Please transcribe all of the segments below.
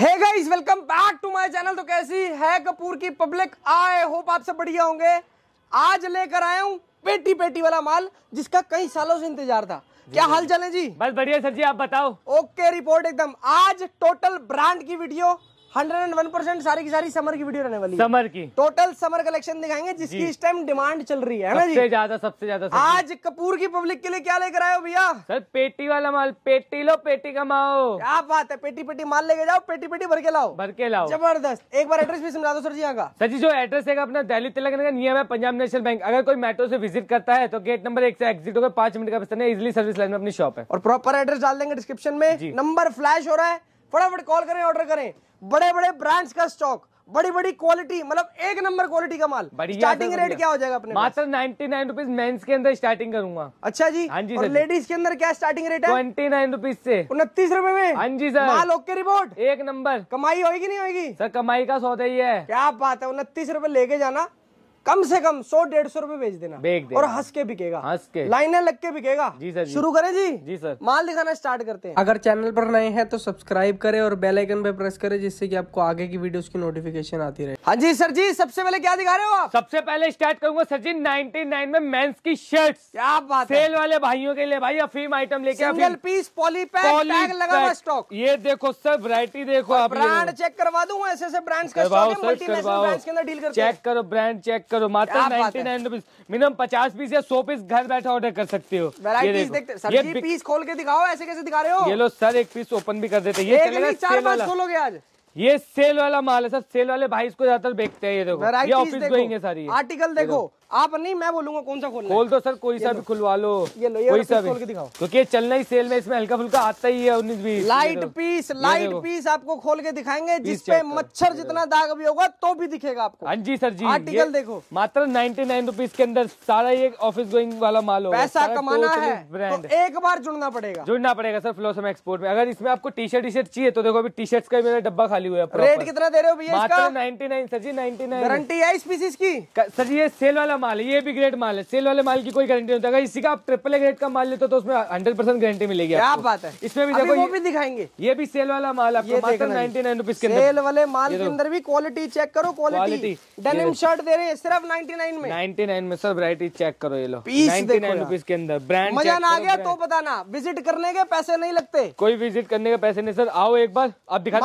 Hey guys welcome back to my channel. तो कैसी है कपूर की पब्लिक, आई होप आप सब बढ़िया होंगे। आज लेकर आया हूँ पेटी पेटी वाला माल जिसका कई सालों से इंतजार था। क्या हाल चाल है जी? बस बढ़िया सर जी, आप बताओ। ओके, रिपोर्ट एकदम। आज टोटल ब्रांड की वीडियो 101% सारी की सारी समर की वीडियो रहने वाली है। समर की टोटल समर कलेक्शन दिखाएंगे जिसकी इस टाइम डिमांड चल रही है ना जी, सबसे ज्यादा। आज कपूर की पब्लिक के लिए क्या लेकर आए हो भैया? सर पेटी वाला माल, पेटी लो पेटी कमाओ। क्या बात है, पेटी पेटी माल लेके जाओ, पेटी पेटी भर के लाओ। जबरदस्त। एक बार एड्रेस भी समझा दो सर जी यहाँ का। सर जी जो एड्रेस है अपना दिल्ली तिलक नगर, नियम है पंजाब नेशनल बैंक। अगर कोई मेट्रो से विजिट करता है तो गेट नंबर 1 से एग्जिट होकर 5 मिनट का रास्ता है, इजिली सर्विस लाइन में अपनी शॉप है। और प्रॉपर एड्रेस डाल देंगे डिस्क्रिप्शन में, नंबर फ्लैश हो रहा है, फटाफट कॉल करें, ऑर्डर करें। बड़े बड़े ब्रांड्स का स्टॉक, बड़ी बड़ी क्वालिटी, मतलब एक नंबर क्वालिटी का माल। स्टार्टिंग रेट क्या हो जाएगा अपने? मात्र 99 रुपीज मेंस के अंदर स्टार्टिंग करूंगा। अच्छा जी, हाँ जी। और लेडीज के अंदर क्या स्टार्टिंग रेट है? 29 रुपीज से 29 रुपए में। हाँ जी सर, माल ओके, रिपोर्ट एक नंबर। कमाई होगी नहीं होगी? सर कमाई का सौदा ही है। क्या बात है, 29 रुपए लेके जाना, कम से कम 100-150 रुपए बेच देना और हंस के बिकेगा, लाइनें लग के बिकेगा। जी सर, शुरू करें जी? जी सर, माल दिखाना स्टार्ट करते हैं। अगर चैनल पर नए हैं तो सब्सक्राइब करें और बेल आइकन पे प्रेस करें जिससे कि आपको आगे की वीडियोस की नोटिफिकेशन आती रहे। हाँ जी सर जी, सबसे पहले क्या दिखा रहे हो आप? सबसे पहले स्टार्ट करूंगा सर जी 99 में मेंस की शर्ट्स। क्या बात, सेल वाले भाइयों के लिए भाई अफीम आइटम लेके आओ। सिंगल पीस पॉलीपैक टैग लगा हुआ स्टॉक। ये देखो सर, वैरायटी देखो आप। ब्रांड चेक करवा दूंगा, ऐसे ब्रांड्स का स्टॉक है, मल्टीनेशनल ब्रांड्स के अंदर डील करते हैं। चेक करो, ब्रांड चेक करो। मात्र 99 रुपीज, मिनिमम 50 पीस या 100 पीस घर बैठे ऑर्डर कर सकते हो। ये पीस खोल के दिखाओ, ऐसे कैसे दिखा रहे हो? ये लो सर, एक पीस ओपन भी कर देते हैं। ये 4-5 खोलोगे आज। ये सेल वाला माल है सर, सेल वाले भाई इसको ज्यादातर बेचते हैं। ये देखो, ये ऑफिस गोइंग है सारी। आर्टिकल देखो आप, नहीं मैं बोलूंगा कौन सा खोल। खोल दो सर, कोई सा भी खुलवा लो, कोई सा भी, क्योंकि ये चलना ही सेल में, इसमें हल्का फुल्का आता ही है। 19-20 लाइट पीस आपको खोल के दिखाएंगे जिसपे मच्छर जितना दाग भी होगा तो भी दिखेगा आपको। हाँ जी सर जी, आर्टिकल देखो। मात्र 99 रुपीज के अंदर सारा ये ऑफिस गोइंग वाला माल हो। पैसा कमाना है तो एक बार जुड़ना पड़ेगा सर फ्लॉसम एक्सपोर्ट में। अगर इसमें आपको टी शर्ट चाहिए तो देखो, अभी टी शर्ट का मेरा डब्बा खाली हुआ है। रेट कितना दे रहे हो भैया इसका? 99 सर जी, 99। गारंटी है इस पीस की सर जी? ये सेल वाला माल, ये भी ग्रेड माल है। सेल वाले माल की कोई गारंटी नहीं होता। अगर इसी का आप ट्रिपल ए ग्रेड का माल लेते हो तो उसमें 100% गारंटी मिलेगी। क्या बात है, इसमें भी देखो, वो भी दिखाएंगे। ये भी सेल वाला माल आपको मात्र 99 रुपीज के अंदर। सेल वाले माल के अंदर भी क्वालिटी चेक करो, क्वालिटी। डेनिम शर्ट दे रहे हैं सिर्फ 99 में सर। वैरायटी चेक करो, ये लो 99 रुपीज के अंदर। ब्रांड मजा ना आ गया तो बताना, विजिट करने के पैसे नहीं लगते। कोई विजिट करने के पैसे नहीं सर, आओ एक बार आप दिखा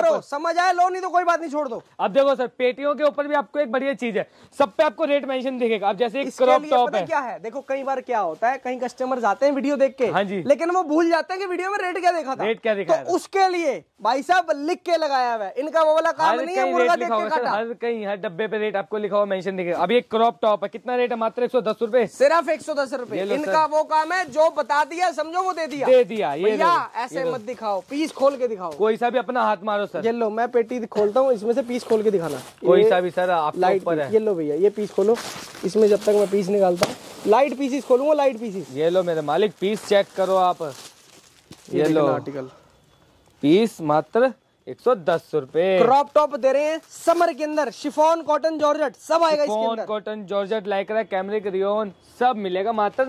दो, समझ आए लो, नहीं तो कोई बात नहीं, छोड़ दो। अब देखो सर, पेटियों के ऊपर भी आपको एक बढ़िया चीज है। सब पे आपको रेट मेंशन दिखेगा। आप जैसे एक क्रॉप टॉप है, क्या है देखो, कई बार क्या होता है, कहीं कस्टमर आते हैं वीडियो देख के। हाँ जी, लेकिन वो भूल जाते हैं कि वीडियो में रेट क्या देखा था। रेट क्या देखा तो उसके लिए भाई साहब लिख के लगाया हुआ है, इनका वो वाला काम नहीं है मुर्गा देख के काटा। हर कहीं, हर डब्बे पे रेट आपको लिखा हुआ मेंशन दिखेगा। अभी एक क्रॉप टॉप है, कितना रेट है? मात्र 110 रुपए, सिर्फ 110 रुपए। इनका वो काम है, जो बता दिया समझो वो दे दिया। ऐसे मत दिखाओ, पीस खोल के दिखाओ, कोई सा भी अपना हाथ मारो सर। ये लो, मैं पेटी खोलता हूँ, इसमें से पीस खोल के दिखाना कोई सा भी सर। आप लाइट पर है, ये लो भैया, ये पीस खोलो। इसमें जब तक मैं पीस निकालता हूँ, लाइट पीसेस खोलूंगा, लाइट पीसेस। ये लो मेरे मालिक, पीस चेक करो आप। ये लो आर्टिकल पीस, मात्र 110 रुपए। क्रॉप टॉप दे रहे हैं समर के अंदर, शिफॉन, कॉटन, जॉर्जेट सब आएगा इसके अंदर। Cotton, georgette, lycra, cambric, rayon सब मिलेगा। मात्र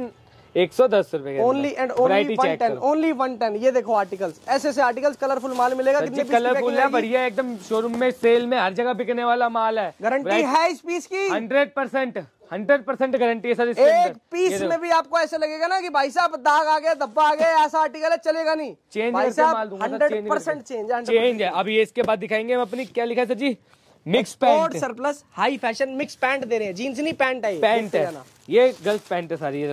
110 रुपए ओनली एंड ओनली 110। ये देखो आर्टिकल्स, ऐसे आर्टिकल्स, कलरफुल माल मिलेगा। कितने कलरफुल है, बढ़िया एकदम। शोरूम में, सेल में, हर जगह बिकने वाला माल है। गारंटी है इस पीस की 100% गारंटी है सर। एक पीस में भी आपको ऐसे लगेगा ना कि भाई साहब दाग आ गया, धब्बा आ गया, ऐसा आर्टिकल है, चलेगा नहीं। चेंज भाई साहब, 100% चेंज है। अभी इसके बाद दिखाएंगे हम अपनी, क्या लिखा है सर जी? Mix pant, surplus, high fashion mix pant दे रहे हैं। जींस नहीं, पैंट है। ये गर्ल्स पैंट है सारी। ये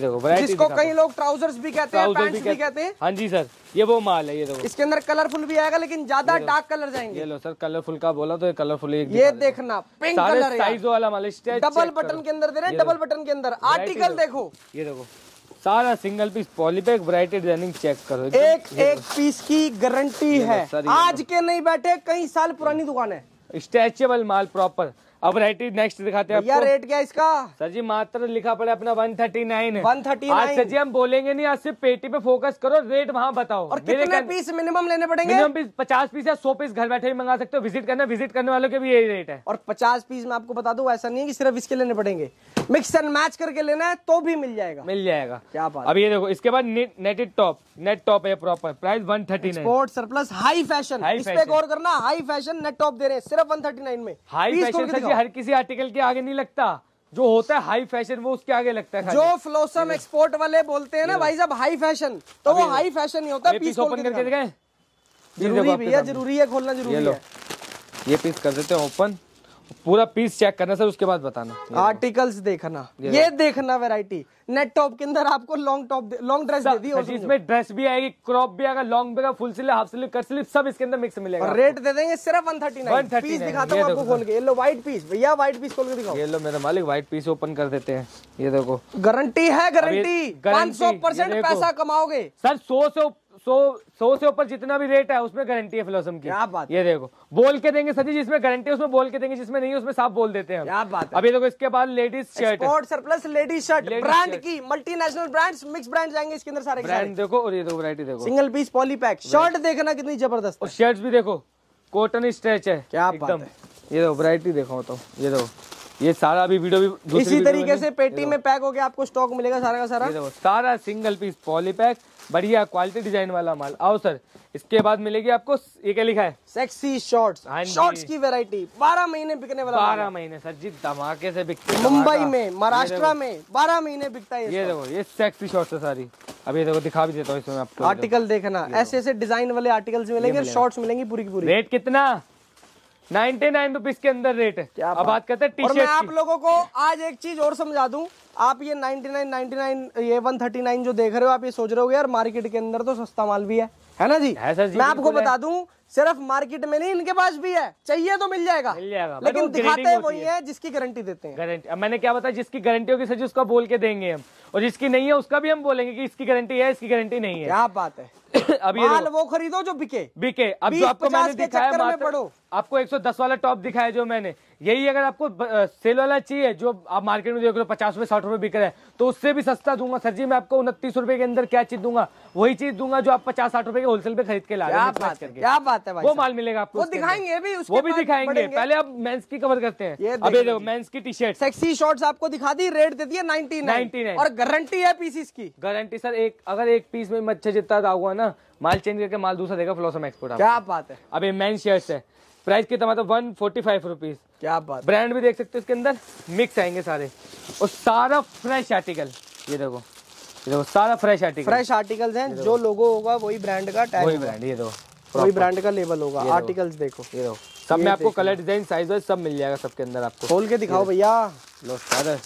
देखो जिसको कई लोग ट्राउजर्स भी कहते हैं, पैंट्स भी कहते हैं। हाँ जी सर, ये वो माल है। ये देखो, इसके अंदर कलरफुल भी आएगा लेकिन ज्यादा डार्क कलर जाएंगे। ये लो सर, कलरफुल का बोला तो कलरफुल। ये देखना, पिंक कलर साइज वाला माल, डबल बटन के अंदर दे रहे हैं। डबल बटन के अंदर आर्टिकल देखो, ये देखो सारा single piece polypack, variety, designing check करो। एक पीस की गारंटी है, आज के नहीं बैठे, कई साल पुरानी दुकान है। स्ट्रेचेबल माल प्रॉपर। अब वैरायटी नेक्स्ट दिखाते हैं आपको। यार रेट क्या इसका सर जी? मात्र लिखा पड़ा अपना 139 है। 139 आज सर जी हम बोलेंगे नहीं, आज सिर्फ पेटी पे फोकस करो, रेट वहाँ बताओ। और कितने पीस मिनिमम लेने पड़ेंगे? मिनिमम पीस 50 पीस या 100 पीस घर बैठे भी मंगा सकते हो। विजिट करना, विजिट करने वालों के भी यही रेट है। और 50 पीस में आपको बता दो, ऐसा नहीं है कि सिर्फ इसके लेने पड़ेंगे, मिक्स एंड मैच करके लेना है तो भी मिल जाएगा। मिल जाएगा, क्या बात। अब ये देखो इसके बाद नेटेड टॉप, नेट टॉप है proper, price 139। Sport surplus high fashion, इस पे गौर करना, हाई फैशन नेट टॉप दे रहे हैं सिर्फ 139 में। हाई फैशन सर जी हर किसी आर्टिकल के आगे नहीं लगता, जो होता है हाई फैशन वो उसके आगे लगता है। जो फ्लॉसम एक्सपोर्ट वाले बोलते हैं ना भाई साहब हाई फैशन, तो वो हाई फैशन ही होता है। पीस ओपन करके दिखाएं, जरूरी है खोलना, जरूरी है। ये पीस कर देते हैं ओपन, पूरा पीस चेक करना सर, उसके बाद बताना, आर्टिकल्स देखना, ये देखना वैरायटी। नेट टॉप के अंदर आपको लॉन्ग टॉप, लॉन्ग ड्रेस दे दी, इसमें ड्रेस भी आएगी, क्रॉप भी आएगा, लॉन्ग भी आएगा, full sleeve, half sleeve, cut sleeve सब इसके अंदर मिक्स मिलेगा। रेट दे देंगे सिर्फ 139। पीस दिखाता हूं आपको खोल के, ये लो व्हाइट पीस, भैया व्हाइट पीस खोल के दिखाओ। ये लो मेरे मालिक व्हाइट पीस ओपन कर देते हैं। ये देखो गारंटी है, गारंटी 500% पैसा कमाओगे सर। 100 से ऊपर जितना भी रेट है उसमें गारंटी है फ्लॉसम की। क्या बात, ये देखो बोल के देंगे सर जी, जिसमें गारंटी है उसमें बोल के देंगे, जिसमें नहीं है उसमें साफ बोल देते हैं। क्या बात है। अब ये देखो इसके बाद ladies shirt, sport surplus ladies shirt, brand की, मल्टीनेशनल ब्रांड्स, मिक्स ब्रांड जाएंगे इसके अंदर सारे ब्रांड। देखो और ये दो वैरायटी देखो, सिंगल पीस पॉलीपैक शर्ट देखना कितनी जबरदस्त, और शर्ट भी देखो कॉटन स्ट्रेच है। क्या बात है, ये देखो वैरायटी देखो, तो ये देखो ये सारा भी वीडियो भी इसी तरीके से पेटी में पैक हो गया, आपको स्टॉक मिलेगा सारा का सारा। सारा सिंगल पीस पॉली पैक, बढ़िया क्वालिटी डिजाइन वाला माल। आओ सर इसके बाद मिलेगी आपको, ये क्या लिखा है, सेक्सी शॉर्ट्स। शॉर्ट्स की वैरायटी 12 महीने बिकने वाला, 12 महीने सर जी धमाके से बिकते हैं मुंबई में, महाराष्ट्र में 12 महीने बिकता है। ये देखो ये सेक्सी शॉर्ट्स है सारी। अब ये देखो दिखा भी देता हूँ, इसमें आपको आर्टिकल देखना, ऐसे ऐसे डिजाइन वाले आर्टिकल्स मिलेंगे, शॉर्ट्स मिलेंगी पूरी की पूरी। रेट कितना? 99 रुपीज के अंदर रेट है। क्या अब बात करते हैं टी शर्ट। मैं आप लोगों को आज एक चीज और समझा दूं, आप ये 99, ये 139 जो देख रहे हो, आप ये सोच रहे हो यार मार्केट के अंदर तो सस्ता माल भी है ना जी? है सर जी, मैं आपको बता दूं सिर्फ मार्केट में नहीं, इनके पास भी है, चाहिए तो मिल जाएगा, मिल जाएगा। लेकिन दिखाते हैं वही है जिसकी गारंटी देते हैं। गारंटी मैंने क्या बताया, जिसकी गारंटी होगी सर जी उसका बोल के देंगे हम, और जिसकी नहीं है उसका भी हम बोलेंगे कि इसकी गारंटी है, इसकी गारंटी नहीं है। क्या बात है। अब ये माल वो खरीदो जो बिके बिके। अब जो आपको मैंने दिखाया, आपको 110 वाला टॉप दिखाया जो मैंने, यही अगर आपको सेल वाला चाहिए जो आप मार्केट में देख लो 50 रुपए 60 रुपए बिक रहा है, तो उससे भी सस्ता दूंगा सर जी मैं आपको। 29 रुपए के अंदर क्या चीज दूंगा? वही चीज दूंगा जो आप 50-60 रुपए के होलसेल पे खरीद के ला रहे हैं। क्या बात है भाई, वो माल मिलेगा आपको, वो दिखाएंगे भी, वो भी दिखाएंगे। पहले आप मेंस की कवर करते हैं। अब ये देखो मेंस की टी शर्ट, सेक्सी शॉर्ट्स आपको दिखा दी, रेट दे दिया 99 और गारंटी है पीसेस की। गारंटी सर, एक अगर एक पीस में मच्छर जितना दाग हुआ ना, माल चेंज करके माल दूसरा देगा फ्लॉसम एक्सपोर्ट। क्या बात है। अब ये मेंस शर्ट्स है, प्राइस कितना मतलब 145 रुपीज। क्या बात, ब्रांड भी देख सकते हो इसके अंदर, मिक्स आएंगे सारे, और सारा फ्रेश आर्टिकल। ये देखो सारा फ्रेश आर्टिकल, फ्रेश आर्टिकल्स हैं, जो लोगो होगा वही ब्रांड का टैग, वही ब्रांड, ये देखो वही ब्रांड का लेबल होगा। आर्टिकल्स देखो, ये देखो सब में आपको कलर, डिजाइन, साइज वाइज सब मिल जाएगा सबके अंदर। आपको खोल के दिखाओ भैया,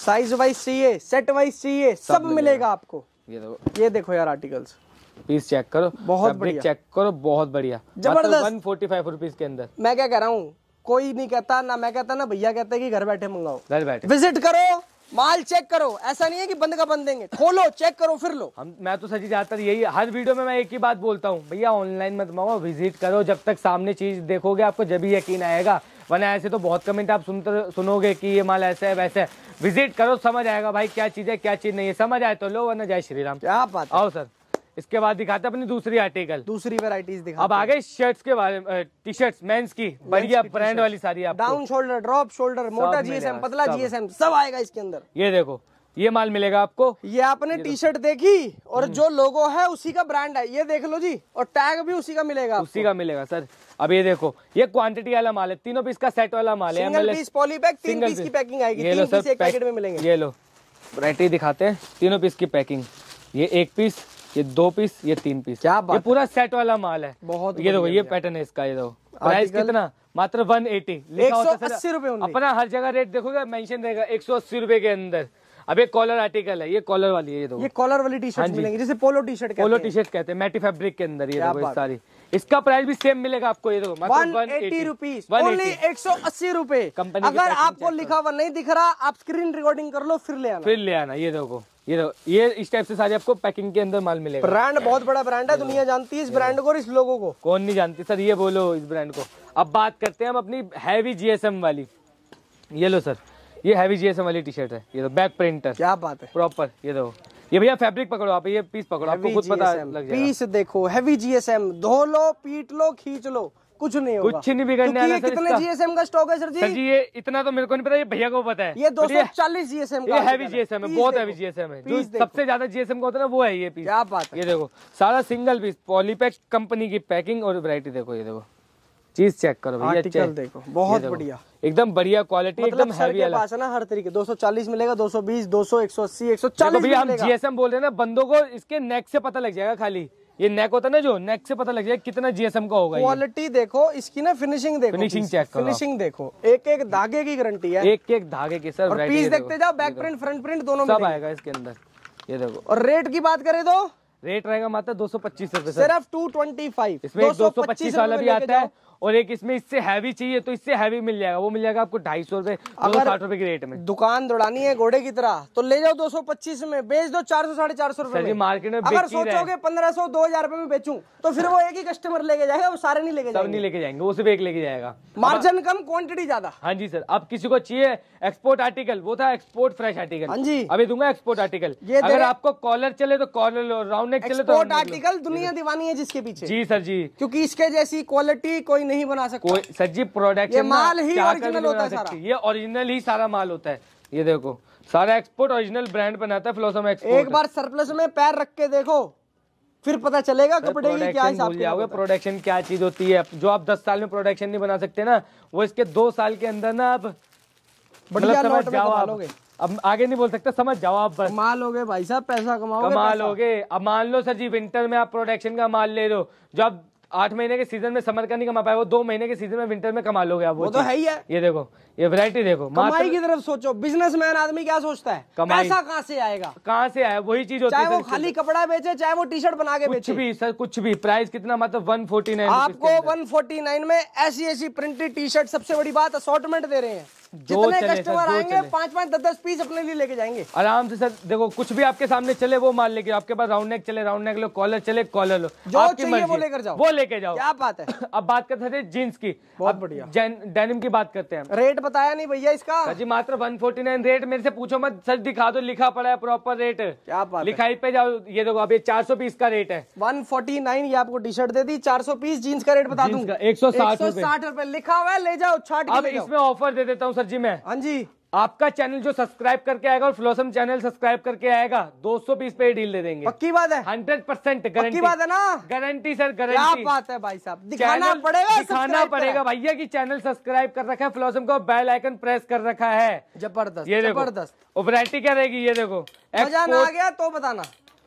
साइज वाइज चाहिए, सेट वाइज चाहिए, सब मिलेगा आपको। ये देखो यार आर्टिकल्स, पीस चेक करो, बहुत बढ़िया, चेक करो, बहुत बढ़िया जबरदस्त। 145 रुपीज के अंदर। मैं क्या कह रहा हूँ, कोई नहीं कहता, ना मैं कहता, ना भैया कहते कि घर बैठे मंगाओ। घर बैठे विजिट करो, माल चेक करो, ऐसा नहीं है कि बंद का बंद देंगे, खोलो चेक करो फिर लो। मैं तो सच्ची ज्यादातर यही हर वीडियो में मैं एक ही बात बोलता हूँ, भैया ऑनलाइन मत मंगाओ, विजिट करो, जब तक सामने चीज देखोगे आपको जब ही यकीन आएगा, वरना ऐसे तो बहुत कमेंट आप सुनोगे कि ये माल ऐसा है वैसा है। विजिट करो, समझ आएगा भाई क्या चीज है क्या चीज नहीं है, समझ आए तो लो, वरना जय श्री राम। क्या बात। आओ सर इसके बाद दिखाते हैं अपनी दूसरी आर्टिकल, दूसरी वैरायटीज दिखाते हैं। अब आगे शर्ट्स के बारे में, टी शर्ट्स मेंस की, बढ़िया ब्रांड वाली सारी, आप डाउन शोल्डर, ड्रॉप शोल्डर, मोटा जीएसएम, पतला जीएसएम, सब आएगा इसके अंदर। ये देखो ये माल मिलेगा आपको। ये आपने टी शर्ट देखी और जो लोगो है उसी का ब्रांड है, ये देख लो जी, और टैग भी उसी का मिलेगा, उसी का मिलेगा सर। अब ये देखो ये क्वांटिटी वाला माल है, तीनों पीस का सेट वाला माल है, सिंगल पीस पॉलीपैक, 3 पीस की पैकिंग आएगी, 3 पीस एक पैकेट में मिलेंगे। ये लो वैरायटी दिखाते हैं, तीनों पीस की पैकिंग, ये 1 पीस, ये 2 पीस, ये 3 पीस। क्या बात, ये पूरा सेट वाला माल है, बहुत। ये देखो ये पैटर्न है इसका, ये देखो प्राइस कितना? मात्र 180 लिखा होता है सर, अपना हर जगह रेट देखोगे मेंशन रहेगा 180 रुपए के अंदर। अब एक कॉलर आर्टिकल है, ये कॉलर वाली है, ये देखो ये कॉलर वाली टी शर्ट मिलेंगी, जैसे polo T shirt, polo T shirt कहते हैं, मैटी फैब्रिक के अंदर। ये देखो सारी, इसका प्राइस भी सेम मिलेगा आपको, ये देखो 180 रुपीज, ओनली 180 रुपए। कंपनी अगर आपको लिखा हुआ नहीं दिख रहा आप स्क्रीन रिकॉर्डिंग कर लो, फिर ले आना। ये इस टाइप से सारे आपको पैकिंग के अंदर माल मिलेगा। ब्रांड बहुत बड़ा ब्रांड है, दुनिया जानती है इस ब्रांड को और इस लोगों को, कौन नहीं जानती सर, ये बोलो इस ब्रांड को। अब बात करते हैं हम अपनी हैवी जीएसएम वाली। ये लो सर, ये हैवी जीएसएम वाली टी शर्ट है, ये दो बैक प्रिंटर, क्या बात है प्रॉपर। ये दो, ये भैया फैब्रिक पकड़ो आप, ये पीस पकड़ो, आपको खुद पता लग जाएगा। पीस देखो, हैवी जीएसएम, धो लो, पीट लो, खींच लो, कुछ नहीं होगा, कुछ नहीं बिगड़ने वाला। कितने जीएसएम का स्टॉक है सर जी? सर जी ये इतना तो मेरे को नहीं पता, ये भैया को पता है। ये 240 जीएसएम का हैवी जीएसएम है, बहुत हैवी जीएसएम है, जो सबसे ज्यादा जीएसएम का होता है ना वो है ये पीस। क्या बात है, ये देखो सारा सिंगल पीस, पॉलीपैक कंपनी की पैकिंग और वैरायटी देखो। ये देखो चीज चेक करो भैया, आर्टिकल देखो बहुत बढ़िया, एकदम बढ़िया क्वालिटी, एकदम हैवी है ना। हर तरीके 240 मिलेगा, 220, 200, 180, 140 भैया। हम जीएसएम बोल रहे हैं ना, बंदों को इसके नेक से पता लग जाएगा, खाली ये नेक होता है ना, जो नेक से पता लग जाएगा कितना जीएसएम का होगा। क्वालिटी देखो इसकी ना, फिनिशिंग देखो, फिनिशिंग चेक करो, फिनिशिंग देखो, एक एक धागे की गारंटी है, एक एक धागे की सर। और पीस देखते जाओ, बैक प्रिंट फ्रंट प्रिंट दोनों सब आएगा इसके अंदर। ये देखो, और रेट की बात करें तो रेट रहेगा मात्र 225 रुपए, सिर्फ 225। इसमें 225 वाला भी आता है, और एक इसमें इससे हैवी चाहिए तो इससे हैवी मिल जाएगा, वो मिल जाएगा आपको 250 रुपए, 260 रुपए की रेट में। दुकान दौड़ानी है घोड़े की तरह तो ले जाओ 225 में, बेच दो 400, 450 रुपए मार्केट में। अगर सोचोगे 1500, 2000 रुपए में बेचूं तो फिर वो एक ही कस्टमर लेके जाएगा, वो सारे नहीं लेके जाएंगे, सब नहीं लेके जाएंगे, वो सिर्फ एक लेके जाएगा। मार्जिन कम, क्वांटिटी ज्यादा। हाँ जी सर, अब किसी को चाहिए एक्सपोर्ट आर्टिकल, वो था एक्सपोर्ट फ्रेश आर्टिकल, हाँ जी अभी दूंगा एक्सपोर्ट आर्टिकल। अगर आपको कॉलर चले तो कॉलर लो, राउंड नेक चले तो राउंड नेक। आर्टिकल दुनिया दीवानी है जिसके पीछे। जी सर जी, क्योंकि इसके जैसी क्वालिटी कोई नहीं बना सकता। सर जी प्रोडक्ट ये माल ही ओरिजिनल होता है सारा, ये ओरिजिनल ही सारा माल होता है। ये देखो सारा एक्सपोर्ट ओरिजिनल ब्रांड बनाता है फ्लॉसम एक्सपोर्ट। एक बार सरप्लस में पैर रख के देखो, फिर पता चलेगा कपड़े की क्या हिसाब जाओगे, प्रोडक्शन क्या चीज होती है। जो आप 10 साल में प्रोडक्शन नहीं बना सकते ना, वो इसके 2 साल के अंदर ना आप बढ़िया समझ जाओ, अब आगे नहीं बोल सकते, समझ जाओ आप, बस माल हो गए भाई साहब, पैसा कमाओगे, माल हो गए। अब मान लो सर जी विंटर में आप प्रोडक्शन का माल ले लो, जो आप 8 महीने के सीजन में समर का नहीं कमा पाए, वो 2 महीने के सीजन में विंटर में कमा लोगे आप। वो तो है ही है। ये देखो, ये वैरायटी देखो, कमाई की तरफ सोचो। बिजनेसमैन आदमी क्या सोचता है, पैसा कहाँ से आएगा, कहाँ से आया, वही चीज होती है। चाहे वो खाली कपड़ा बेचे, चाहे वो टी शर्ट बना के बेचे, कुछ भी सर, कुछ भी। प्राइस कितना मात्र 149, आपको 149 में ऐसी प्रिंटेड टी शर्ट। सबसे बड़ी बात असॉर्टमेंट दे रहे हैं, जितने कस्टमर आएंगे 5-5, 10-10 पीस अपने लिए लेके जाएंगे आराम से। सर देखो कुछ भी आपके सामने चले वो माल लेके, आपके पास राउंड नेक चले राउंड नेक लो, कॉलर चले कॉलर लो, जो चाहिए वो लेकर जाओ, वो लेके जाओ। क्या बात है। अब बात करते थे जीन्स की, बहुत बढ़िया डेनिम की बात करते हैं। रेट बताया नहीं भैया इसका जी, मात्र 149 रेट। मेरे से पूछो मत सर, दिखा दो, लिखा पड़ा है प्रॉपर रेट, क्या बात है, लिखाई पे जाओ। ये देखो अब ये 400 पीस का रेट है, 149 ये आपको टी शर्ट दे दी, 400 पीस जीन्स का रेट बता दूंगा 160 रुपए लिखा हुआ है, ले जाओ छाट। अब इसमें ऑफर दे देता हूँ सर जी मैं, हाँ जी, आपका चैनल जो सब्सक्राइब करके आएगा और फ्लॉसम चैनल सब्सक्राइब करके आएगा 200 पीस पे डील दे देंगे। पक्की बात है, 100% गारंटी बात है ना, गारंटी सर गारंटी। क्या बात है भाई साहब, दिखाना पड़ेगा भैया कि चैनल सब्सक्राइब कर रखा है फ्लॉसम को, बेल आइकन प्रेस कर रखा है। जबरदस्त, ये जबरदस्त वैरायटी क्या रहेगी। ये देखो, मजा ना आ गया तो बताना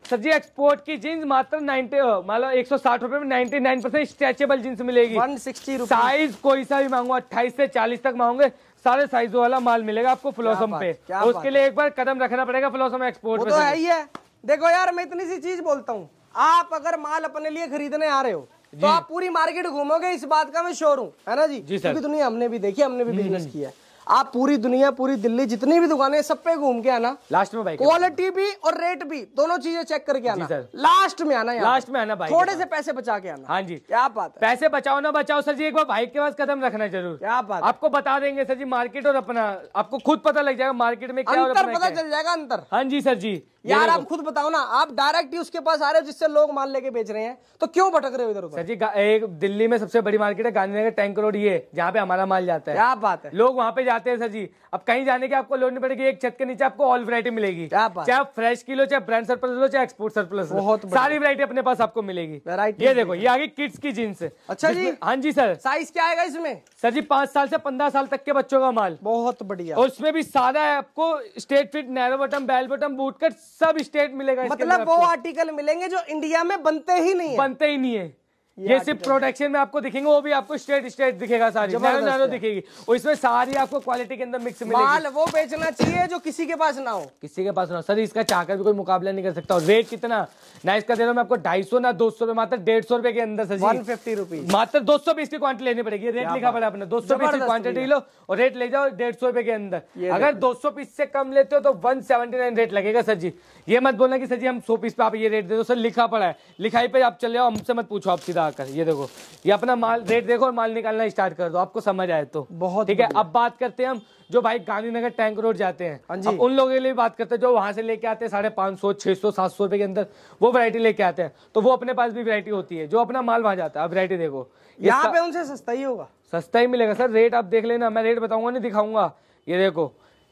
सर जी। एक्सपोर्ट की जीन्स मात्र 160 रुपए में 99% स्ट्रेचेबल जीन्स मिलेगी, 160 रुपए। साइज कोई सा भी मांगो, 28 से 40 तक मांगोगे, सारे साइजों वाला माल मिलेगा आपको फ्लॉसम पे। उसके लिए एक बार कदम रखना पड़ेगा फ्लॉसम एक्सपोर्ट पे। तो है ही है। देखो यार मैं इतनी सी चीज बोलता हूँ, आप अगर माल अपने लिए खरीदने आ रहे हो तो आप पूरी मार्केट घूमोगे, इस बात का मैं श्योर हूँ, है ना जी। क्योंकि दुनिया हमने भी देखी, हमने भी बिजनेस किया। आप पूरी दुनिया, पूरी दिल्ली, जितनी भी दुकानें, सब पे घूम के आना, लास्ट में भाई क्वालिटी भी और रेट भी दोनों चीजें चेक करके आना, लास्ट में आना, लास्ट में आना भाई, थोड़े से पैसे बचा के आना। हाँ जी, क्या बात है, पैसे बचाओ ना बचाओ सर जी, एक बार भाई के पास कदम रखना जरूर। क्या बात, आपको बता देंगे सर जी मार्केट और अपना, आपको खुद पता लग जाएगा मार्केट में क्या अंतर, पता चल जाएगा अंतर। हाँ जी सर जी, यार आप खुद बताओ ना, आप डायरेक्ट ही उसके पास आ रहे हो जिससे लोग माल लेके बेच रहे हैं, तो क्यों भटक रहे हो इधर सर जी। एक दिल्ली में सबसे बड़ी मार्केट है गांधीनगर टैंक रोड, ये जहाँ पे हमारा माल जाता है। क्या बात है, लोग वहाँ पे जाते हैं सर जी। अब कहीं जाने की आपको लोड नहीं पड़ेगी, एक छत के नीचे आपको ऑल वैरायटी मिलेगी, चाहे आप फ्रेश की लो, चाहे ब्रांड सरप्लस लो, चाहे एक्सपोर्ट सरप्लस, बहुत सारी वैरायटी अपने पास आपको मिलेगी। ये देखो, ये आगे किड्स की जीन्स है। अच्छा जी, हाँ जी सर। साइज क्या आएगा इसमें सर जी? 5 साल से 15 साल तक के बच्चों का माल, बहुत बढ़िया। और उसमें भी सारा आपको straight fit, narrow bottom, bell bottom, boot cut, सब स्टेट मिलेगा। मतलब वो आर्टिकल मिलेंगे जो इंडिया में बनते ही नहीं है। ये सिर्फ प्रोडक्शन में आपको दिखेंगे, वो भी आपको स्टेट दिखेगा, सारी नैरो दिखेगी, और इसमें सारी आपको क्वालिटी के अंदर मिक्स मिलेगी। माल वो बेचना चाहिए जो किसी के पास ना हो, किसी के पास ना हो सर, इसका चाहकर भी कोई मुकाबला नहीं कर सकता। और रेट कितना ना इसका दे रहा हूँ मैं आपको, 250 ना 200 रुपए, मात्र 150 रुपए के अंदर सर, 150 रुपीज मात्र। 220 की क्वांटिटी लेनी पड़ेगी, रेट लिखा पड़ा अपने, 220 की क्वांटिटी लो और रेट ले जाओ 150 रुपए के अंदर। अगर 200 पीस से कम लेते हो तो 179 रेट लगेगा सर जी। ये मत बोलना की सर जी हम 100 पीस पे आप ये रेट दे दो, सर लिखा पड़ा है, लिखाई पे आप चले जाओ, हमसे मत पूछो, आप सीधा आकर, ये देखो, ये अपना माल रेट देखो और माल निकालना स्टार्ट कर दो, आपको समझ आए तो बहुत ठीक है। अब बात करते हैं हम जो भाई गांधीनगर टैंक रोड जाते हैं, अब उन लोगों के लिए बात करते हैं जो वहां से लेके आते हैं 550, 600, 700 रुपए के अंदर वो वैरायटी लेके आते हैं, तो वो अपने पास भी वैरायटी होती है जो अपना माल वहां जाता है। अब वैरायटी देखो, यहाँ पे उनसे सस्ता ही होगा, सस्ता ही मिलेगा सर। रेट आप देख लेना, मैं रेट बताऊंगा नहीं दिखाऊंगा। ये देखो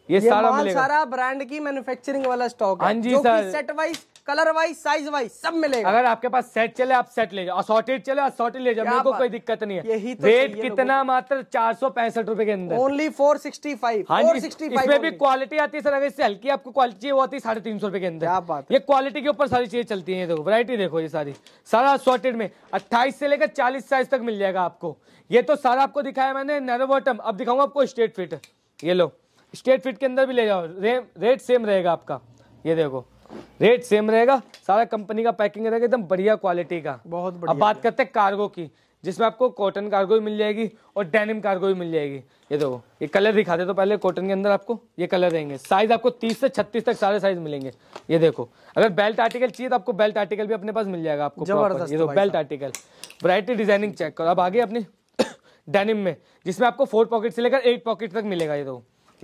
ये सारा ब्रांड की मैन्युफैक्चरिंग वाला स्टॉक है, जो कि set wise, colour wise, size wise सब मिलेगा। अगर आपके पास सेट चले आप सेट ले जाओ, असॉर्टेड चले असॉर्टेड ले जाओ, मेरे को कोई दिक्कत नहीं है। तो रेट कितना, मात्र 465 रुपए के अंदर, ओनली 465। इसमें भी क्वालिटी आती है सर, अगर इससे हल्की आपको क्वालिटी चाहिए वो आती है 350 रुपए के अंदर। ये क्वालिटी के ऊपर सारी चीजें चलती है। देखो वैरायटी देखो, ये सारी सारा असॉर्टेड में 28 से लेकर 40 साइज तक मिल जाएगा आपको। ये तो सारा आपको दिखाया मैंने नैरो बॉटम, अब दिखाऊंगा आपको स्ट्रेट फिट। ये लो, स्ट्रेट फिट के अंदर भी ले जाओ, रेट सेम रहेगा आपका। ये देखो रेट सेम रहेगा, सारा कंपनी का पैकिंग रहेगा, एकदम बढ़िया क्वालिटी का, बहुत बढ़िया। अब बात करते हैं कार्गो की, जिसमें आपको कॉटन कार्गो भी मिल जाएगी और डेनिम कार्गो भी मिल जाएगी। ये देखो, ये कलर दिखाते तो पहले, कॉटन के अंदर आपको ये कलर रहेंगे। साइज आपको 30 से 36 तक सारे साइज मिलेंगे। ये देखो, अगर बेल्ट आर्टिकल चाहिए तो आपको बेल्ट आर्टिकल भी अपने पास मिल जाएगा आपको। ये देखो belt article, variety designing check करो। अब आगे अपनी डेनिम में, जिसमें आपको 4 पॉकेट से लेकर 8 पॉकेट तक मिलेगा। ये देखो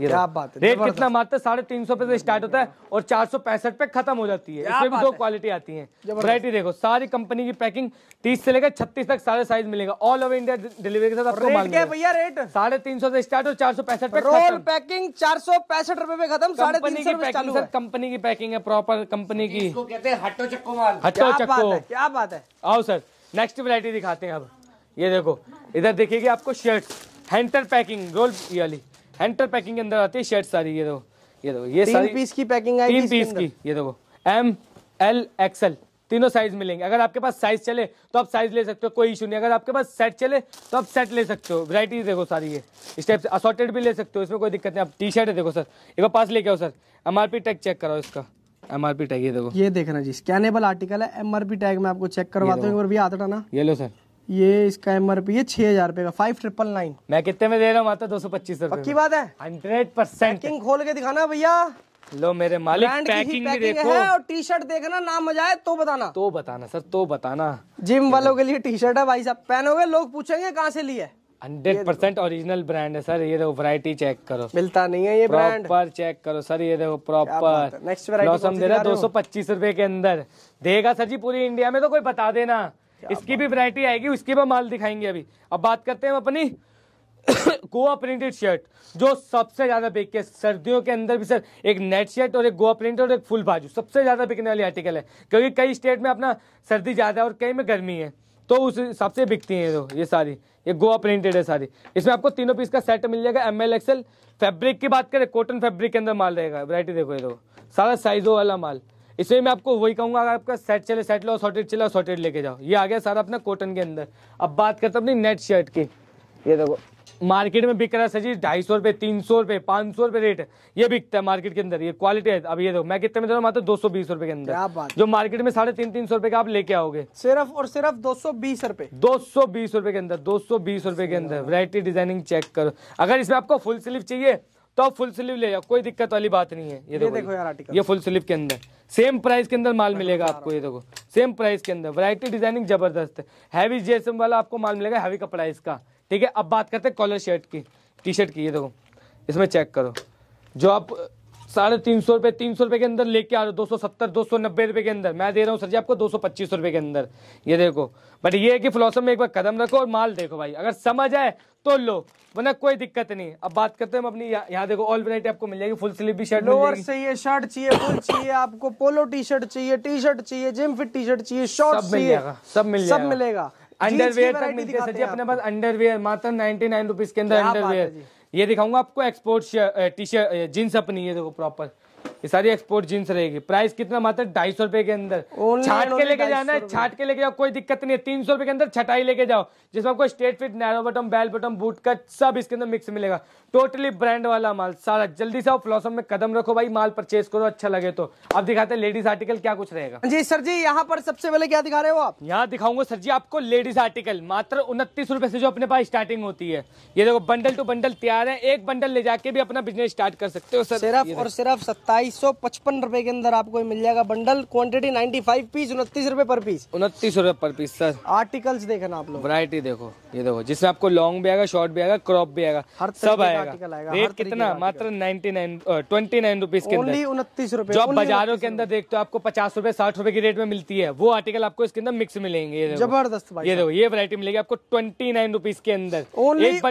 क्या बात है, रेट कितना, मात्र 350 पे से स्टार्ट होता है और 465 पे खत्म हो जाती है। इसमें भी दो क्वालिटी आती है। वैरायटी देखो, सारी कंपनी की पैकिंग 30 से लेकर 36 तक सारे साइज मिलेगा। ऑल ओवर इंडिया डिलीवरी के साथ आपको माल मिलेगा। भैया रेट 350 से स्टार्ट और 465 पे, रोल पैकिंग 465 रुपए पे खत्म। 350 कंपनी की पैकिंग है, प्रॉपर कंपनी की, इसको कहते हैं हट्टो चक्को माल। हट्टो चक्को, क्या बात है। आओ सर नेक्स्ट वैरायटी दिखाते हैं। अब ये देखो, इधर देखिएगा आपको शर्ट हैंटर पैकिंग, रोल वाली हैंटर पैकिंग के अंदर आती है शर्ट सारी। ये देखो, ये देखो, ये 3 पीस की पैकिंग आई, 3 पीस की। ये देखो M, L, XL तीनों साइज मिलेंगे। अगर आपके पास साइज चले तो आप साइज ले सकते हो, कोई इशू नहीं। अगर आपके पास सेट चले तो आप सेट ले सकते हो। वैरायटी देखो सारी है, इस टाइप से असॉर्टेड भी ले सकते हो, इसमें कोई दिक्कत नहीं। आप टी शर्ट है, देखो सर एक बार पास लेके आओ सर, MRP टैग चेक कराओ इसका, MRP टैग। ये देखो, ये देखना जी, स्कैनेबल आर्टिकल है, MRP टैग में आपको चेक करवाता हूँ भी आता ना। ये लो सर, ये इसका MRP है 6000 रुपए का, 5999। मैं कितने में दे रहा हूँ, मात्र 225 रुपए। पक्की बात है, 100% पैकिंग खोल के दिखाना भैया। लो मेरे मालिक, पैकिंग भी देखो है और टी शर्ट देखना, ना मजा आए तो बताना, तो बताना सर, तो बताना। जिम वालों के लिए टी शर्ट है भाई साहब, पहनोगे लोग पूछेंगे कहाँ से लिए। 100% ओरिजिनल ब्रांड है सर। ये देखो वैरायटी चेक करो, मिलता नहीं है ये ब्रांड, प्रॉपर चेक करो सर। ये देखो प्रॉपर नेक्स्ट फ्लॉसम दे रहा है 225 रुपए के अंदर। देगा सर जी पूरी इंडिया में तो कोई बता देना। इसकी भी वैरायटी आएगी, उसकी भी माल दिखाएंगे अभी। अब बात करते हैं अपनी गोवा प्रिंटेड शर्ट, जो सबसे ज्यादा बिकती है सर्दियों के अंदर भी सर। एक नेट शर्ट और एक गोवा प्रिंट और एक फुल बाजू सबसे ज्यादा बिकने वाली आर्टिकल है, क्योंकि कई स्टेट में अपना सर्दी ज्यादा है और कई में गर्मी है, तो उस हिसाब से बिकती है। तो ये सारी ये गोवा प्रिंटेड है सारी। इसमें आपको तीनों पीस का सेट मिल जाएगा, ML XL। फैब्रिक की बात करें, कॉटन फैब्रिक के अंदर माल रहेगा। वैरायटी देखो, ये दो सारा साइजों वाला माल। इसमें मैं आपको वही कहूंगा, अगर आपका सेट चले सेट लो, सॉर्टेड चला सॉर्टेड लेके जाओ। ये आ गया सारा अपना कॉटन के अंदर। अब बात करते हैं अपनी नेट शर्ट की। ये देखो मार्केट में बिक रहा है सर जी 250 रुपये, 300 रुपये, 500 रुपये रेट ये बिकता है मार्केट के अंदर। ये क्वालिटी है। अब ये देखो मैं कितने में दे रहा हूँ, मात्र 220 रुपये के अंदर, जो मार्केट में 350, 300 रुपये का आप लेके आओगे, सिर्फ और सिर्फ 220 रुपये, 220 रुपये के अंदर, 220 रुपये के अंदर। वैरायटी डिजाइनिंग चेक करो। अगर इसमें आपको फुल स्लीव चाहिए तो फुल स्लीव ले जाओ, कोई दिक्कत वाली बात नहीं है। ये देखो यार आर्टिकल, ये फुल स्लीव के अंदर सेम प्राइस के अंदर माल मिलेगा आपको। ये देखो सेम प्राइस के अंदर, वैरायटी डिजाइनिंग जबरदस्त है, हैवी जैसम वाला आपको माल मिलेगा, हैवी का प्राइस का, ठीक है। अब बात करते हैं कॉलर शर्ट की, टी शर्ट की। ये देखो इसमें चेक करो, जो आप 350 रुपये, 300 रुपये के अंदर लेके आ रहे हो, 270, 290 रुपये के अंदर, मैं दे रहा हूँ सर जी आपको 225 रुपये के अंदर। ये देखो, बट ये है कि फ्लॉसम में एक बार कदम रखो और माल देखो भाई, अगर समझ आए तो लो, वरना कोई दिक्कत नहीं। अब बात करते हैं हम अपनी, यहाँ देखो ऑल वैरायटी आपको मिल जाएगी। फुल स्लीव भी शर्ट, लोअर चाहिए, शर्ट चाहिए, फुल चाहिए, आपको पोलो टी शर्ट चाहिए, टी शर्ट चाहिए, जिम फिट टी शर्ट चाहिए, शॉर्ट चाहिए, सब मिलेगा। अंडरवेयर तक मिलती है सर जी अपने पास, अंडरवेयर मात्र 99 रुपीज के अंदर अंडरवेयर। ये दिखाऊंगा आपको एक्सपोर्ट टी शर्ट, जींस अपनी। ये देखो प्रॉपर ये सारी एक्सपोर्ट जींस रहेगी। प्राइस कितना, मात्र 250 रुपए के अंदर। छाट के लेके जाना है, छाट के लेके जाओ, कोई दिक्कत नहीं है। 300 रुपए के अंदर छटाई लेके जाओ, जिसमें आपको straight fit, narrow bottom, bell bottom, boot cut सब इसके अंदर मिक्स मिलेगा। टोटली ब्रांड वाला माल सारा। जल्दी से फ्लॉसम में कदम रखो भाई, माल परचेज करो अच्छा लगे तो। अब दिखाते हैं लेडीज आर्टिकल क्या कुछ रहेगा। जी सर जी, यहाँ पर सबसे पहले क्या दिखा रहे हो आप? यहाँ दिखाऊंगा सर जी आपको लेडीज आर्टिकल, मात्र 29 रुपए से जो अपने पास स्टार्टिंग होती है। ये देखो बंडल टू बंडल तैयार है, एक बंडल ले जाके भी अपना बिजनेस स्टार्ट कर सकते हो सर, सिर्फ और सिर्फ 27 2255 रुपए के अंदर आपको ये मिल जाएगा बंडल। क्वांटिटी 95 पीस, 29 रुपए पर पीस। 29 रुपए पर पीस सर। आर्टिकल्स देखना आप लोग, वैरायटी देखो, ये देखो जिसमें आपको लॉन्ग भी आएगा, शॉर्ट भी आएगा, क्रॉप भी आएगा, सब आएगा। रेट कितना? मात्र 29 रुपीज के अंदर, 29 रुपए। जो आप बाजारों के अंदर देखते हो आपको 50 रुपए 60 रुपए की रेट में मिलती है, वो आर्टिकल आपको इसके अंदर मिक्स मिलेंगे। जबरदस्त भाई, ये देखो ये वैरायटी मिलेगी आपको 29 रुपीज के अंदर, 29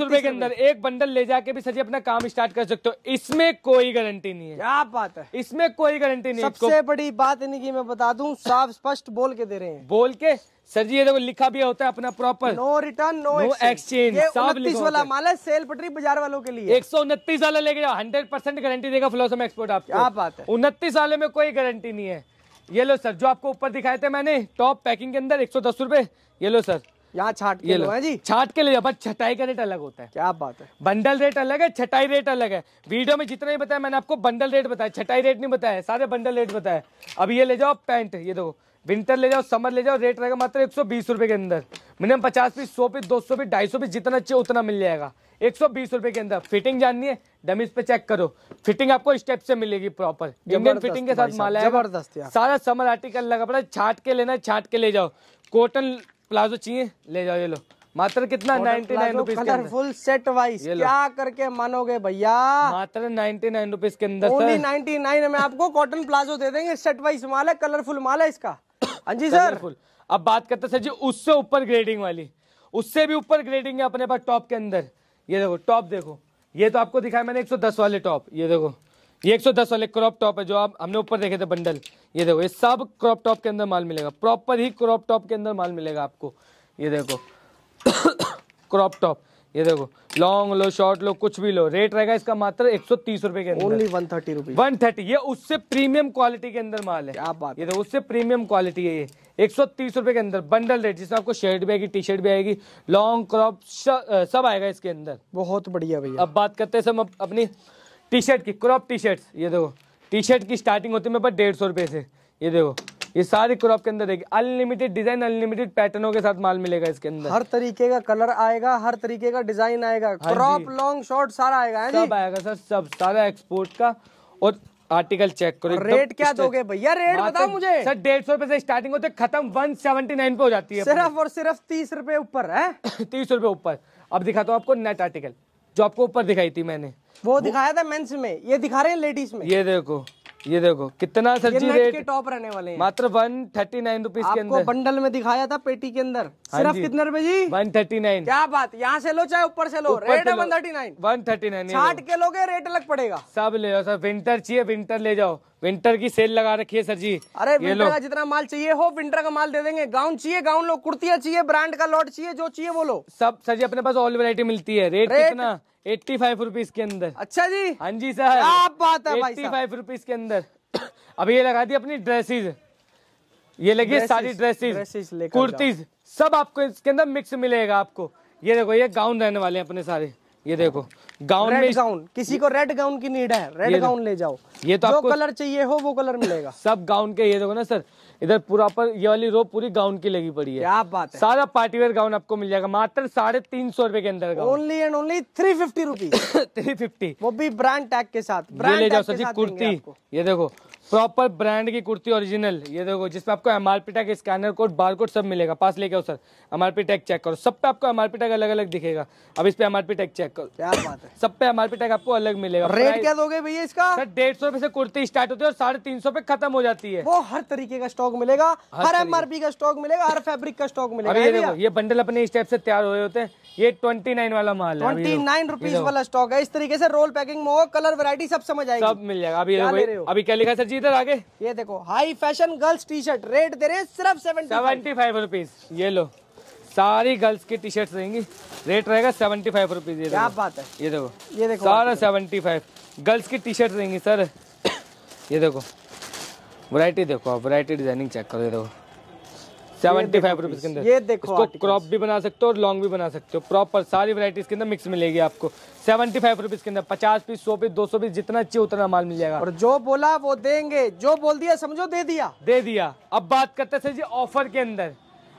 रुपए के अंदर। एक बंडल ले जाके भी सजी अपना काम स्टार्ट कर सकते हो, इसमें कोई गारंटी नहीं है। क्या बात है, इसमें कोई गारंटी नहीं है। सबसे बड़ी बात इन्हीं की मैं बता दूं, साफ स्पष्ट बोल के दे रहे हैं, बोल के सर जी। ये देखो लिखा भी होता है अपना proper, no return no exchange. 29 वाला माल है, सेल पटरी बाजार वालों के लिए। 129 वाला लेके जाओ, 100% गारंटी देगा फ्लॉसम एक्सपोर्ट आपको। क्या बात है, 29 वाले में कोई गारंटी नहीं है। ये लो सर, जो आपको ऊपर दिखाए थे मैंने टॉप पैकिंग के अंदर 110 रुपए, ये लो सर, यहाँ छाट के लो है जी, छाट के ले। बस छटाई का रेट अलग होता है। क्या बात है, बंडल रेट अलग है, छटाई रेट अलग है। वीडियो में जितना ही बताया मैंने आपको, बंडल रेट बताया, छटाई रेट नहीं बताया, सारे बंडल रेट बताया। अब ये ले जाओ पैंट, ये देखो विंटर ले जाओ, समर ले जाओ, रेट रहेगा मात्र 120 रुपए के अंदर। Minimum 50 piece, 100 piece, 200 piece, 250 piece, जितना चाहिए उतना मिल जाएगा 120 रुपए के अंदर। फिटिंग जाननी है, डमीज पे चेक करो, फिटिंग आपको स्टेप से मिलेगी प्रॉपर, इंडियन फिटिंग के साथ माल है। जबरदस्त सारा समर आर्टिकल लगा पड़ा, छाट के लेना, छाट के ले जाओ। कॉटन प्लाजो चाहिए, ले जाओ, ये लो मात्र कितना 99 रुपीज के अंदर, फुल सेट वाइज। क्या करके मानोगे भैया, मात्र 99 रुपीज के अंदर। 99 में आपको कॉटन प्लाजो दे देंगे, सेट वाइज माल है, कलरफुल माल है इसका। हाँ जी सर। अब बात करते हैं सर जी उससे ऊपर ग्रेडिंग वाली, उससे भी ऊपर ग्रेडिंग है अपने पास टॉप के अंदर। ये देखो टॉप देखो, ये तो आपको दिखाया मैंने 110 वाले टॉप, ये देखो ये 110 वाले क्रॉप टॉप है जो आप हमने ऊपर देखे थे बंडल। ये देखो ये सब क्रॉप टॉप के अंदर माल मिलेगा, प्रॉपर ही क्रॉप टॉप के अंदर माल मिलेगा आपको। ये देखो क्रॉप टॉप, ये देखो लॉन्ग लो, शॉर्ट लो, कुछ भी लो, रेट रहेगा इसका मात्र 130 रुपए के अंदर, ओनली 130 रुपए। ये उससे प्रीमियम क्वालिटी के अंदर माल है आप, ये देखो उससे प्रीमियम क्वालिटी है ये, 130 रुपए के अंदर बंडल रेट, जिसमें आपको शर्ट भी आएगी, टी शर्ट भी आएगी, लॉन्ग क्रॉप सब आएगा इसके अंदर। बहुत बढ़िया भैया। अब बात करते हैं सब अपनी टी शर्ट की, क्रॉप टी शर्ट। ये देखो टी शर्ट की स्टार्टिंग होती है मेरे पास 150 रुपए से। ये देखो ये सारी क्रॉप के अंदर रहेगी, अनलिमिटेड डिजाइन, अनलिमिटेड पैटर्नों के साथ माल मिलेगा इसके अंदर। हर तरीके का कलर आएगा, हर तरीके का डिजाइन आएगा, क्रॉप लॉन्ग शॉर्ट सारा आएगा, है सब आएगा सर, सब सारा एक्सपोर्ट का। और आर्टिकल चेक करो, रेट क्या दोगे भैया, रेट बताओ मुझे सर। 150 रुपए से स्टार्टिंग होती है, खत्म 179 पे हो जाती है, सिर्फ और सिर्फ 30 रुपए ऊपर है, 30 रुपए ऊपर। अब दिखाता हूँ आपको नेट आर्टिकल, जो आपको ऊपर दिखाई थी मैंने, वो दिखाया था मेंस में, ये दिखा रहे हैं लेडीज में। ये देखो कितना सर जी रेट के टॉप रहने वाले हैं, मात्र 139 रुपीज के अंदर। आपको बंडल में दिखाया था पेटी के अंदर, सिर्फ कितने रुपए जी? 139। क्या बात, यहाँ से लो चाहे ऊपर से लो, रेट है 139। छाट के लोगे रेट अलग पड़ेगा। सब ले जाओ सर, विंटर चाहिए विंटर ले जाओ, विंटर की सेल लगा रखी है सर जी। अरे विंटर का जितना माल चाहिए हो, विंटर का माल दे देंगे। गाउन चाहिए गाउन लो, कुर्तियाँ चाहिए, ब्रांड का लॉट चाहिए, जो चाहिए वो लो, सब सर जी अपने पास ऑल वैरायटी मिलती है। रेट कितना? 85 रुपीज के अंदर। अच्छा जी, हाँ जी सर, आप बात है भाई, 85 रुपीज के अंदर। अब ये लगा दी अपनी ड्रेसेस, ये लगी सारी ड्रेसेस, कुर्तीज, सब आपको इसके अंदर मिक्स मिलेगा आपको। ये देखो ये गाउन रहने वाले हैं अपने सारे, ये देखो गाउन में, गाउन किसी को रेड गाउन की नीड है, रेड गाउन ले जाओ, ये तो आपको कलर चाहिए हो वो कलर मिलेगा, सब गाउन के। ये देखो ना सर, इधर पूरा पर ये वाली रो पूरी गाउन की लगी पड़ी है। क्या बात है, सारा पार्टीवेयर गाउन आपको मिल जाएगा मात्र 350 रुपए के अंदर, ओनली एंड ओनली 350 रुपीज 350, वो भी ब्रांड टैग के साथ। ब्रांड ले जाओ सर जी कुर्ती, ये देखो प्रॉपर ब्रांड की कुर्ती ओरिजिनल, ये देखो जिसमें आपको MRP tag, scanner code, barcode सब मिलेगा। पास लेके आओ सर, एमआरपी टैग चेक करो, सब पे आपको एमआरपी टैग अलग अलग दिखेगा। अब इस पे एमआरपी टैग चेक करो, क्या बात है, सब पे एमआरपी टैग आपको अलग मिलेगा। रेट क्या दोगे भैया इसका? सर 150 रुपए से कुर्ती स्टार्ट होती है और 350 पे खत्म हो जाती है। वो हर तरीके का स्टॉक मिलेगा, हर एमआरपी का स्टॉक मिलेगा, हर फैब्रिक का स्टॉक मिलेगा। ये देखो ये बंडल अपने स्टेप से तैयार हुए होते हैं, ये 29 वाला माल है, 29 रुपीज वाला स्टॉक है। इस तरीके से रोल पैकिंग में हो, कलर वैरायटी सब समझ आएगी, सब मिल जाएगा। अभी क्या लिखा सर जी इधर आगे? ये देखो high fashion girls T shirt, rate दे रहे सिर्फ 75 रुपीज। ये लो सारी गर्ल्स की टी शर्ट रहेंगी, रेट रहेगा 75 रुपीज। क्या बात है, ये देखो सारा 75 गर्ल्स की टी शर्ट रहेंगी सर। ये देखो वैरायटी देखो आप, वैरायटी डिजाइनिंग चेक करो, ये देखो 75 रुपीज के अंदर। ये देखो इसको क्रॉप भी बना सकते हो और लॉन्ग भी बना सकते हो, प्रॉपर सारी वैरायटीज के अंदर मिक्स मिलेगी आपको 75 रुपीज के अंदर। 50 पीस, 100 पीस, 200 पीस, जितना चाहिए उतना माल मिल जाएगा। और जो बोला वो देंगे, जो बोल दिया समझो दे दिया। अब बात करते सर जी ऑफर के अंदर।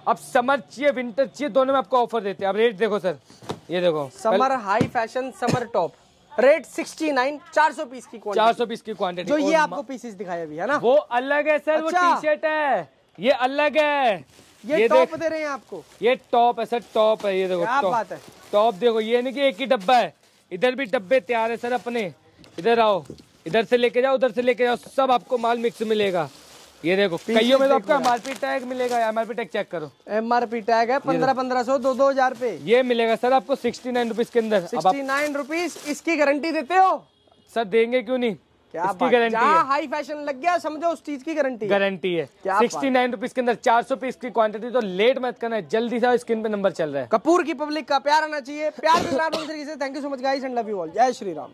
अब समर चाहिए विंटर चाहिए, दोनों में आपको ऑफर देते हैं। अब रेट देखो सर, ये देखो summer high fashion summer top, rate 69 400 piece की क्वांटिटी, 400 पीस की क्वांटिटी। जो ये आपको पीसेस दिखाया अभी है ना, वो अलग है सर। अच्छा। वो टी शर्ट है, ये अलग है। ये टॉप दे रहे हैं आपको, ये टॉप है सर, टॉप है। ये देखो क्या बात है, टॉप देखो। ये नहीं कि एक ही डब्बा है, इधर भी डब्बे तैयार है सर अपने। इधर आओ, इधर से लेके जाओ, उधर से लेके जाओ, सब आपको माल मिक्स मिलेगा। ये देखो कईयों में तो आपका एमआरपी टैग मिलेगा। एमआरपी टैग चेक करो, एमआरपी टैग है 1500 2000 पे। ये मिलेगा सर आपको 69 रुपीज के अंदर। 69 रुपीज इसकी गारंटी देते हो सर? देंगे क्यों नहीं, इसकी गारंटी है। हाई फैशन लग गया समझो, उस चीज की गारंटी है। 69 रुपीज के अंदर 400 पीस की क्वांटिटी। तो लेट मत करना, जल्दी से। स्क्रीन पे नंबर चल रहा है। कपूर की पब्लिक का प्यार आना चाहिए। प्यार के साथ thank you so much guys and love you all. जय श्री राम।